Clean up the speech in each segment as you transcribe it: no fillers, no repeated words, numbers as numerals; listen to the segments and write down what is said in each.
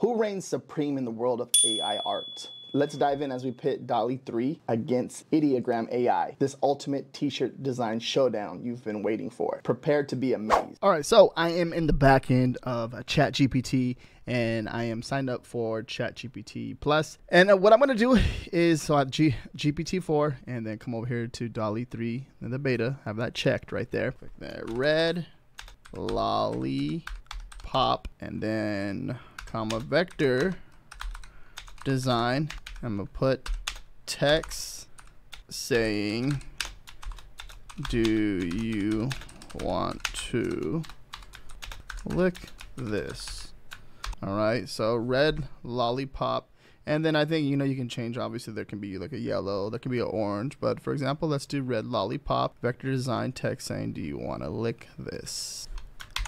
Who reigns supreme in the world of AI art? Let's dive in as we pit DALL-E 3 against Ideogram AI, this ultimate t-shirt design showdown you've been waiting for. Prepare to be amazed. All right, so I am in the back end of ChatGPT and I am signed up for ChatGPT Plus. And what I'm gonna do is, so I have GPT 4 and then come over here to DALL-E 3 and the beta, have that checked right there. Click that red lollipop and then comma vector design. I'm gonna put text saying, do you want to lick this? All right, so red lollipop. And then I think, you know, you can change, obviously there can be like a yellow, there can be an orange, but for example, let's do red lollipop, vector design, text saying, do you want to lick this?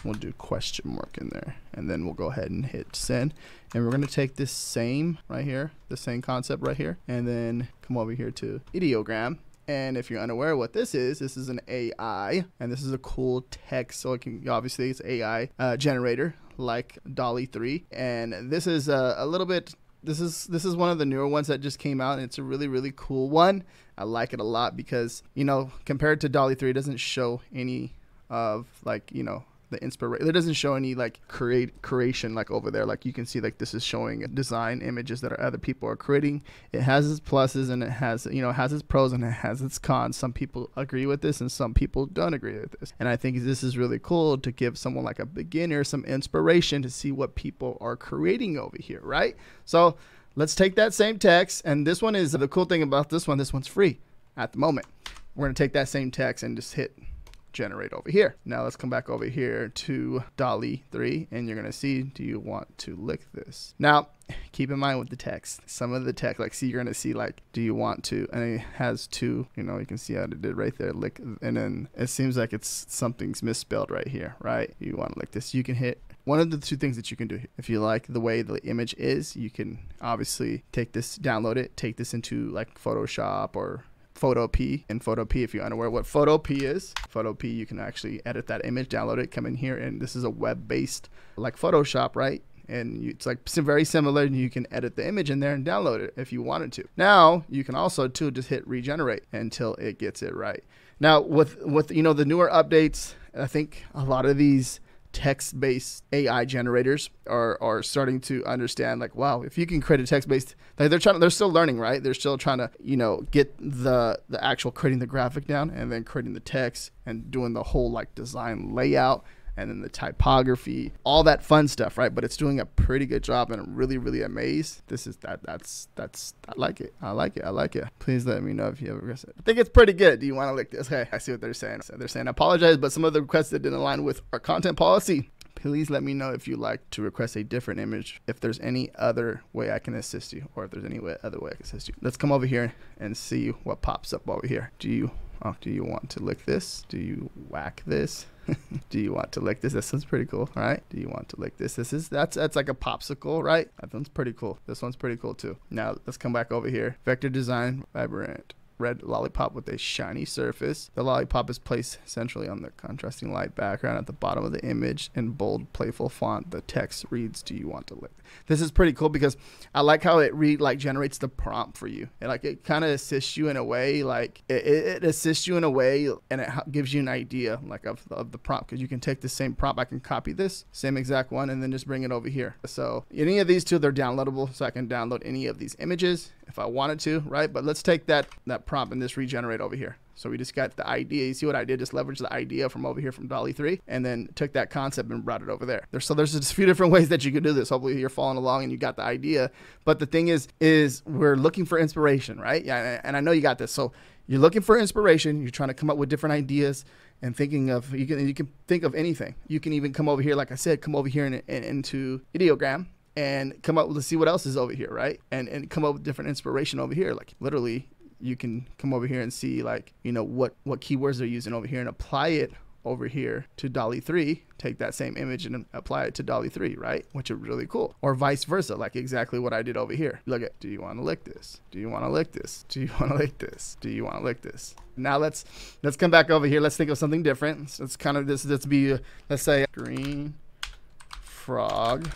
We'll do question mark in there and then we'll go ahead and hit send. And we're going to take this same right here, the same concept right here, and then come over here to Ideogram. And if you're unaware what this is an AI, and this is a cool text. So it can, obviously it's AI generator like DALL-E 3. And this is a little bit, this is one of the newer ones that just came out, and it's a really, really cool one. I like it a lot because, you know, compared to DALL-E 3, it doesn't show any of, like, you know, the inspiration. It doesn't show any like creation like over there. Like you can see, like this is showing design images that are other people are creating. It has its pluses and it has, you know, it has its pros and it has its cons. Some people agree with this and some people don't agree with this. And I think this is really cool to give someone like a beginner some inspiration to see what people are creating over here, right? So let's take that same text, and this one is the cool thing about this one's free at the moment. We're gonna take that same text and just hit generate over here. Now let's come back over here to DALL-E 3 and you're gonna see, do you want to lick this? Now keep in mind with the text, some of the text, like see, you're gonna see like, do you want to, and it has two, you know, you can see how it did right there, lick, and then it seems like it's something's misspelled right here, right? You want to lick this. You can hit one of the two things that you can do. If you like the way the image is, you can obviously take this, download it, take this into like Photoshop or Photopea. And Photopea, if you're unaware what Photopea is, Photopea, you can actually edit that image, download it, come in here, and this is a web-based like Photoshop, right? And it's like very similar, and you can edit the image in there and download it if you wanted to. Now you can also too just hit regenerate until it gets it right. Now with you know, the newer updates, I think a lot of these text-based AI generators are starting to understand, like, wow, if you can create a text-based, like they're still learning, right? They're still trying to, you know, get the actual creating the graphic down and then creating the text and doing the whole like design layout and then the typography, all that fun stuff, right? But it's doing a pretty good job, and I'm really, really amazed. This is that's I like it. I like it. I like it. Please let me know if you have a request. I think it's pretty good. Do you want to lick this? Okay, I see what they're saying. So they're saying, I apologize, but some of the requests that didn't align with our content policy. Please let me know if you'd like to request a different image, if there's any other way I can assist you, or if there's any other way I can assist you. Let's come over here and see what pops up over here. Do you want to lick this? Do you whack this? Do you want to lick this? This one's pretty cool, all right? Do you want to lick this? That's like a popsicle, right? That one's pretty cool. This one's pretty cool too. Now let's come back over here. Vector design, vibrant red lollipop with a shiny surface. The lollipop is placed centrally on the contrasting light background at the bottom of the image in bold, playful font. The text reads, do you want to lick? This is pretty cool because I like how it generates the prompt for you. And like it kind of assists you in a way, like it assists you in a way, and it gives you an idea like of the prompt, because you can take the same prompt. I can copy this same exact one and then just bring it over here. So any of these two, they're downloadable, so I can download any of these images if I wanted to, right? But let's take that prompt and this regenerate over here. So we just got the idea. You see what I did? Just leverage the idea from over here from DALL-E 3 and then took that concept and brought it over there. So there's just a few different ways that you could do this. Hopefully you're following along and you got the idea. But the thing is we're looking for inspiration, right? Yeah, and I know you got this. So you're looking for inspiration. You're trying to come up with different ideas and thinking of, you can think of anything. You can even come over here, like I said, come over here and into Ideogram and come up with, let's see what else is over here, right? And come up with different inspiration over here. Like literally, you can come over here and see, like, you know, what keywords they're using over here and apply it over here to DALL-E 3, take that same image and apply it to DALL-E 3, right? Which are really cool. Or vice versa, like exactly what I did over here. Look at, do you want to lick this? Do you want to lick this? Do you want to lick this? Do you want to lick this? Now let's come back over here. Let's think of something different. So it's kind of this, let's say green frog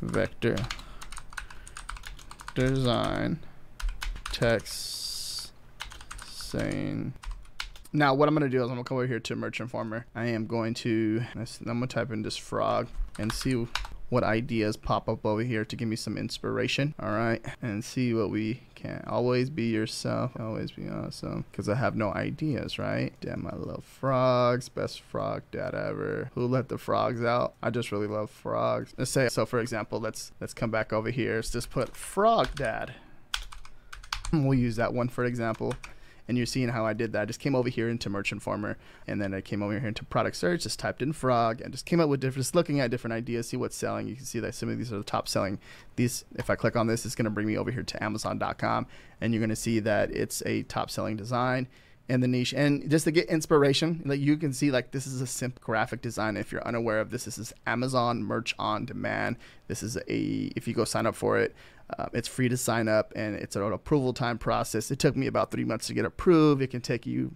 vector design text saying. Now what I'm gonna do is I'm gonna come over here to Merch Informer. I'm gonna type in this frog and see what ideas pop up over here to give me some inspiration. All right, and see what we can. Always be yourself, always be awesome, because I have no ideas, right? Damn, I love frogs. Best frog dad ever. Who let the frogs out? I just really love frogs. Let's say, so for example, let's come back over here. Let's just put frog dad. We'll use that one for example. And you're seeing how I did that. I just came over here into Merch Informer, and then I came over here into product search, just typed in frog, and just came up with different, just looking at different ideas, see what's selling. You can see that some of these are the top selling. These, if I click on this, it's gonna bring me over here to Amazon.com, and you're gonna see that it's a top selling design in the niche. And just to get inspiration, like you can see, like this is a simple graphic design. If you're unaware of this, this is Amazon Merch on Demand. This is a, if you go sign up for it, it's free to sign up, and it's an approval time process. It took me about 3 months to get approved. It can take you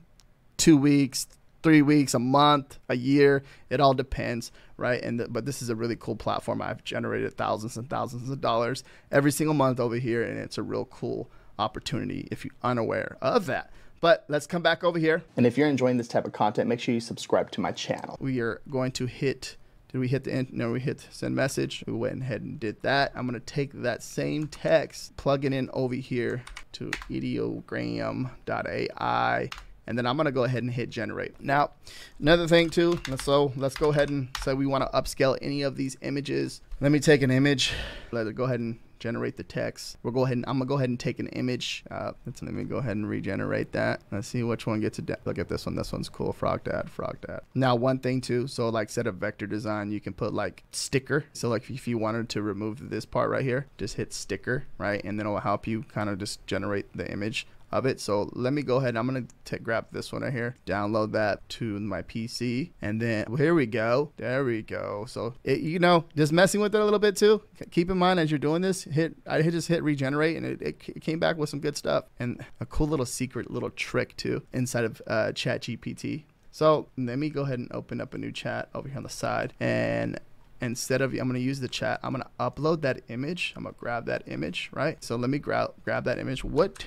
2 weeks, 3 weeks, a month, a year. It all depends, right? And but this is a really cool platform. I've generated thousands and thousands of dollars every single month over here, and it's a real cool opportunity if you're unaware of that. But let's come back over here. And if you're enjoying this type of content, make sure you subscribe to my channel. We are going to hit... Did we hit the end? No, we hit send message. We went ahead and did that. I'm gonna take that same text, plug it in over here to Ideogram.ai, and then I'm gonna go ahead and hit generate. Now, another thing too, so let's go ahead and say we wanna upscale any of these images. Let me take an image. Let's go ahead and generate the text. We'll go ahead and I'm gonna go ahead and take an image. Let me go ahead and regenerate that. Let's see which one gets it. Look at this one. This one's cool. Frog dad, frog dad. Now one thing too, so like set a vector design, you can put like sticker. So like if you wanted to remove this part right here, just hit sticker, right? And then it'll help you kind of just generate the image of it. So let me go ahead. I'm gonna grab this one right here, download that to my PC, and then here we go. There we go. So it, you know, just messing with it a little bit too. Keep in mind as you're doing this, I just hit regenerate, and it came back with some good stuff and a cool little secret little trick too inside of ChatGPT. So let me go ahead and open up a new chat over here on the side, and instead of, I'm gonna use the chat. I'm gonna upload that image. I'm gonna grab that image, right? So let me grab that image. What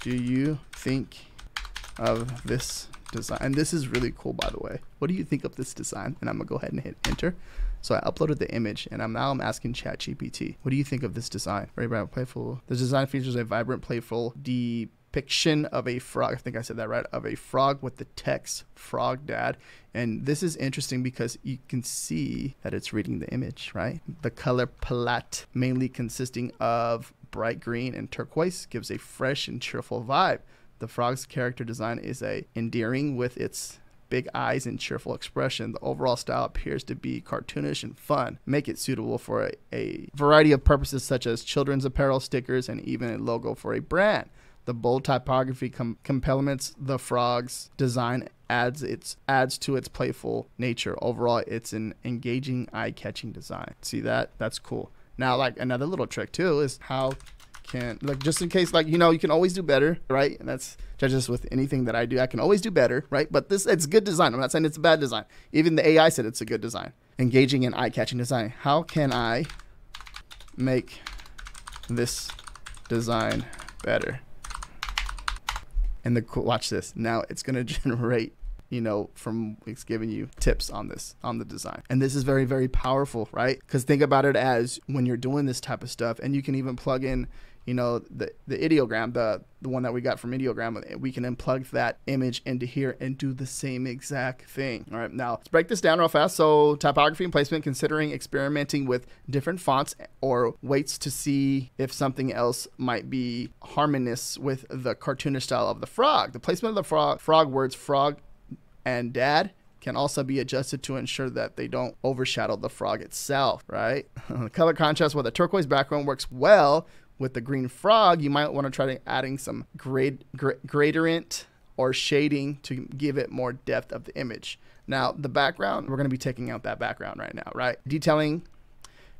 do you think of this design? And this is really cool, by the way. What do you think of this design? And I'm gonna go ahead and hit enter. So I uploaded the image, and now I'm asking ChatGPT, what do you think of this design? Very bright, playful. This design features a vibrant, playful depiction of a frog. I think I said that right. Of a frog with the text frog dad. And this is interesting because you can see that it's reading the image, right? The color palette, mainly consisting of bright green and turquoise, gives a fresh and cheerful vibe. The frog's character design is endearing with its big eyes and cheerful expression. The overall style appears to be cartoonish and fun. Make it suitable for a variety of purposes such as children's apparel, stickers, and even a logo for a brand. The bold typography complements the frog's design, adds to its playful nature. Overall, it's an engaging, eye-catching design. See that? That's cool. Now, like another little trick too is how can, like just in case, like, you know, you can always do better, right? And that's just with anything that I do. I can always do better, right? But this, it's good design. I'm not saying it's a bad design. Even the AI said it's a good design. Engaging and eye-catching design. How can I make this design better? And the cool, watch this. Now it's gonna generate, you know, from it's giving you tips on this, on the design. And this is very, very powerful, right? Because think about it as when you're doing this type of stuff, and you can even plug in, you know, the ideogram, the one that we got from Ideogram, we can unplug that image into here and do the same exact thing. All right, now let's break this down real fast. So typography and placement, considering experimenting with different fonts or weights to see if something else might be harmonious with the cartoonish style of the frog. The placement of the frog words, frog and dad, can also be adjusted to ensure that they don't overshadow the frog itself, right? The color contrast with a turquoise background works well with the green frog. You might want to try adding some gradient or shading to give it more depth of the image. Now, the background, we're going to be taking out that background right now, right? Detailing.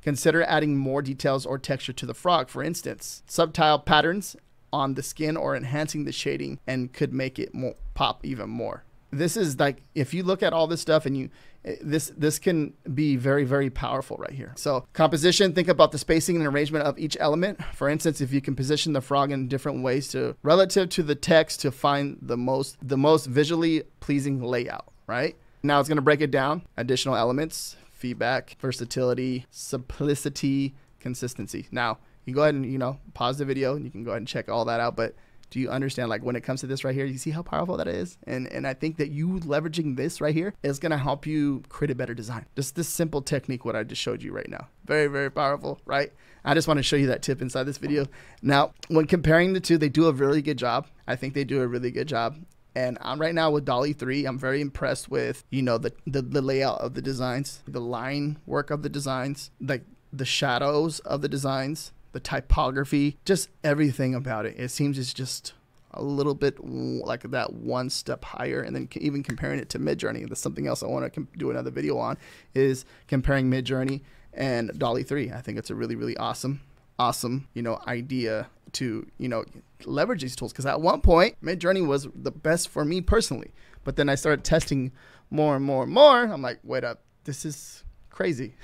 Consider adding more details or texture to the frog, for instance. Subtle patterns on the skin or enhancing the shading and could make it more pop even more. this is like, if you look at all this stuff and you, this can be very, very powerful right here. So composition, think about the spacing and arrangement of each element. For instance, if you can position the frog in different ways to relative to the text to find the most visually pleasing layout, right? Now it's gonna break it down. Additional elements, feedback, versatility, simplicity, consistency. Now you go ahead and, you know, pause the video and you can go ahead and check all that out. But do you understand, like, when it comes to this right here, you see how powerful that is? And I think that you leveraging this right here is gonna help you create a better design. Just this simple technique, what I just showed you right now. Very, very powerful, right? I just wanna show you that tip inside this video. Now, when comparing the two, they do a really good job. I think they do a really good job. And I'm right now with DALL-E 3. I'm very impressed with, you know, the layout of the designs, the line work of the designs, like the shadows of the designs, the typography, just everything about it. It seems it's just a little bit like that one step higher. And then even comparing it to Midjourney, that's something else I want to do another video on, is comparing Midjourney and DALL-E 3. I think it's a really, really awesome, you know, idea to, you know, leverage these tools. Because at one point, Midjourney was the best for me personally. But then I started testing more and more and more. I'm like, wait up, this is crazy.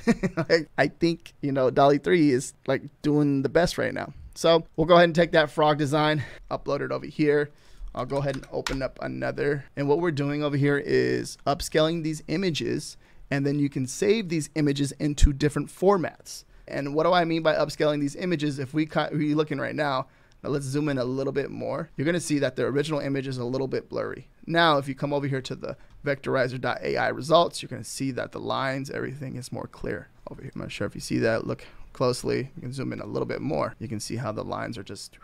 Like, I think, you know, DALL-E 3 is like doing the best right now. So we'll go ahead and take that frog design, upload it over here. I'll go ahead and open up another. And what we're doing over here is upscaling these images, and then you can save these images into different formats. And what do I mean by upscaling these images? If we're looking right now, let's zoom in a little bit more. You're gonna see that the original image is a little bit blurry. Now, if you come over here to the Vectorizer AI results, you're gonna see that the lines, everything is more clear over here. I'm not sure if you see that. Look closely. You can zoom in a little bit more. You can see how the lines are just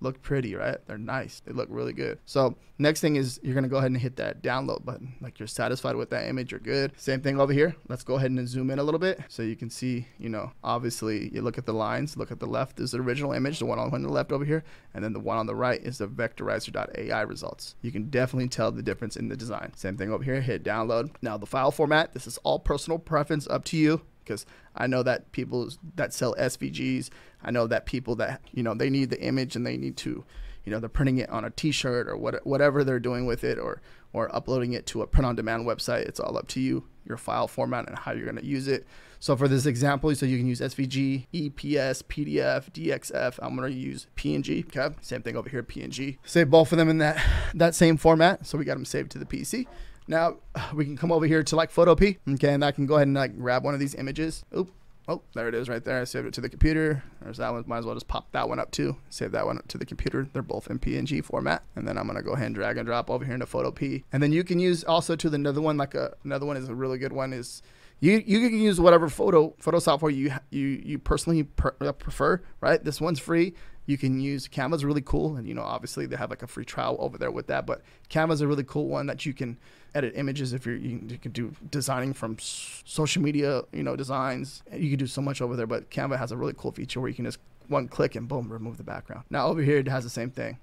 look pretty, right? They're nice. They look really good. So next thing is you're gonna go ahead and hit that download button. Like, you're satisfied with that image, you're good. Same thing over here. Let's go ahead and zoom in a little bit so you can see, you know, obviously you look at the lines, look at the left, there's the original image, the one on the left over here, and then the one on the right is the Vectorizer.ai results. You can definitely tell the difference in the design. Same thing over here, hit download. Now the file format, this is all personal preference, up to you. Because I know that people that sell SVGs, I know that people that, you know, they need the image and they need to, you know, they're printing it on a t-shirt or whatever they're doing with it, or uploading it to a print-on-demand website. It's all up to you, your file format and how you're gonna use it. So for this example, so you can use SVG, EPS, PDF, DXF. I'm gonna use PNG, okay? Same thing over here, PNG. Save both of them in that same format. So we got them saved to the PC. Now we can come over here to like Photopea, okay, and I can go ahead and like grab one of these images. Oop, oh, there it is right there. I saved it to the computer. There's that one, might as well just pop that one up too. Save that one up to the computer. They're both in PNG format. And then I'm gonna go ahead and drag and drop over here into Photopea. And then you can use also to another one, like another one is a really good one is, you can use whatever photo software you personally prefer, right? This one's free. You can use Canva's really cool, and you know, obviously they have like a free trial over there with that, but Canva's a really cool one that you can edit images if you can do designing from social media, you know, designs. You can do so much over there, but Canva has a really cool feature where you can just one click and boom, remove the background. Now over here it has the same thing.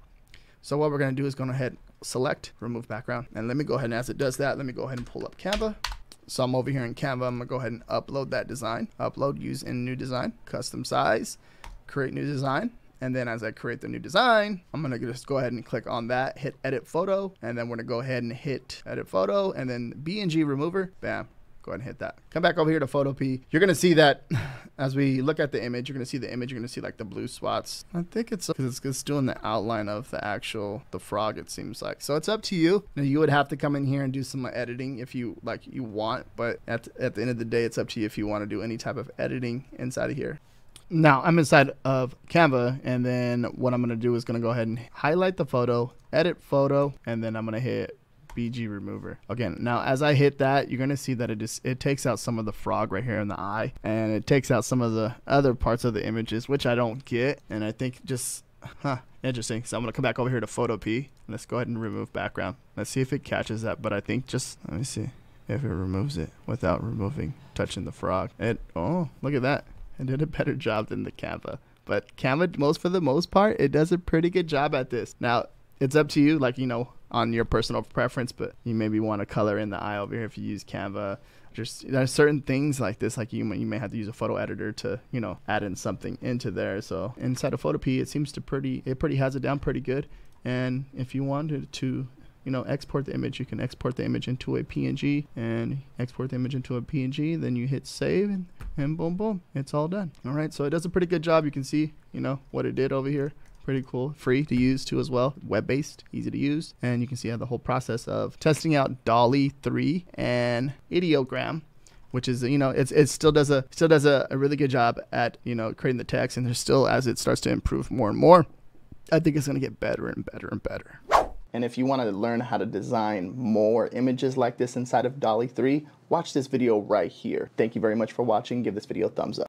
So what we're gonna do is go ahead, select, remove background, and let me go ahead and as it does that, let me go ahead and pull up Canva. So I'm over here in Canva, I'm gonna go ahead and upload that design, upload, use in new design, custom size, create new design. And then as I create the new design, I'm gonna just go ahead and click on that, hit edit photo, and then we're gonna go ahead and hit edit photo and then BNG remover, bam, go ahead and hit that. Come back over here to Photopea. You're gonna see that as we look at the image, you're gonna see the image, you're gonna see like the blue spots. I think it's because it's doing the outline of the actual, the frog it seems like. So it's up to you. Now you would have to come in here and do some editing if you like you want, but at the end of the day, it's up to you if you wanna do any type of editing inside of here. Now I'm inside of Canva, and then what I'm gonna do is gonna go ahead and highlight the photo, edit photo, and then I'm gonna hit BG remover. Again, now as I hit that, you're gonna see that it takes out some of the frog right here in the eye, and it takes out some of the other parts of the images, which I don't get, and I think just, interesting. So I'm gonna come back over here to Photopea. Let's go ahead and remove background. Let's see if it catches that, but I think just, let me see if it removes it without touching the frog. Oh, look at that. I did a better job than the Canva, but Canva, for the most part, it does a pretty good job at this. Now it's up to you, like, you know, on your personal preference, but you maybe want to color in the eye over here if you use Canva. Just there's certain things like this, like you may have to use a photo editor to, you know, add in something into there. So inside of Photopea, it seems to it has it down pretty good. And if you wanted to you know, export the image. You can export the image into a PNG and export the image into a PNG. Then you hit save and boom, boom, it's all done. All right, so it does a pretty good job. You can see, you know, what it did over here. Pretty cool, free to use too as well, web-based, easy to use. And you can see how the whole process of testing out DALL-E 3 and Ideogram, which is, you know, it still does a really good job at, you know, creating the text. And there's still, as it starts to improve more and more, I think it's gonna get better and better and better. And if you want to learn how to design more images like this inside of DALL-E 3, watch this video right here. Thank you very much for watching. Give this video a thumbs up.